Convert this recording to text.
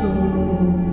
soul.